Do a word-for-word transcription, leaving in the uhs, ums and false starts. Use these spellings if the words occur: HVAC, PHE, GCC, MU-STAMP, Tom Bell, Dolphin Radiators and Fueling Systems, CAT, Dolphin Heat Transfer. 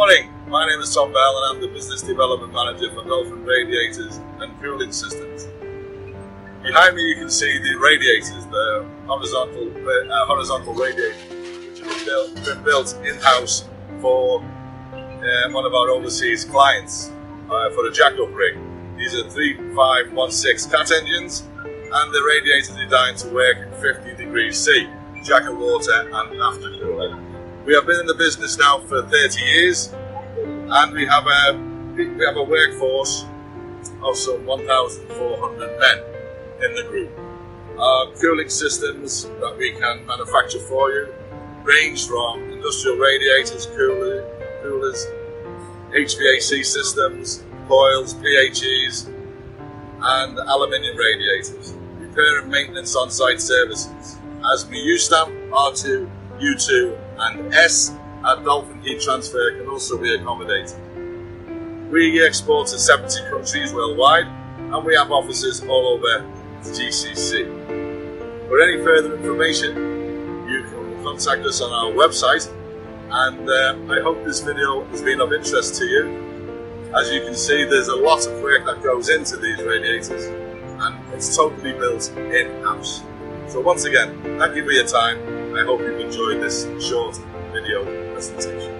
Good morning, my name is Tom Bell and I'm the Business Development Manager for Dolphin Radiators and Fueling Systems. Behind me you can see the radiators, the horizontal, uh, horizontal radiators, which have been built, been built in-house for uh, one of our overseas clients uh, for a jack-up rig. These are thirty-five sixteen C A T engines and the radiators are designed to work at fifty degrees C, jacket water and aftercooling. We have been in the business now for thirty years, and we have a we have a workforce of some one thousand four hundred men in the group. Our cooling systems that we can manufacture for you range from industrial radiators, cooler, coolers, H V A C systems, coils, P H Es, and aluminium radiators. Repair and maintenance on-site services as M U-STAMP, R two, U two, and S at Dolphin Heat Transfer can also be accommodated. We export to seventy countries worldwide and we have offices all over the G C C. For any further information, you can contact us on our website, and uh, I hope this video has been of interest to you. As you can see, there's a lot of work that goes into these radiators and it's totally built in-house. So once again, thank you for your time. I hope you've enjoyed this short video presentation.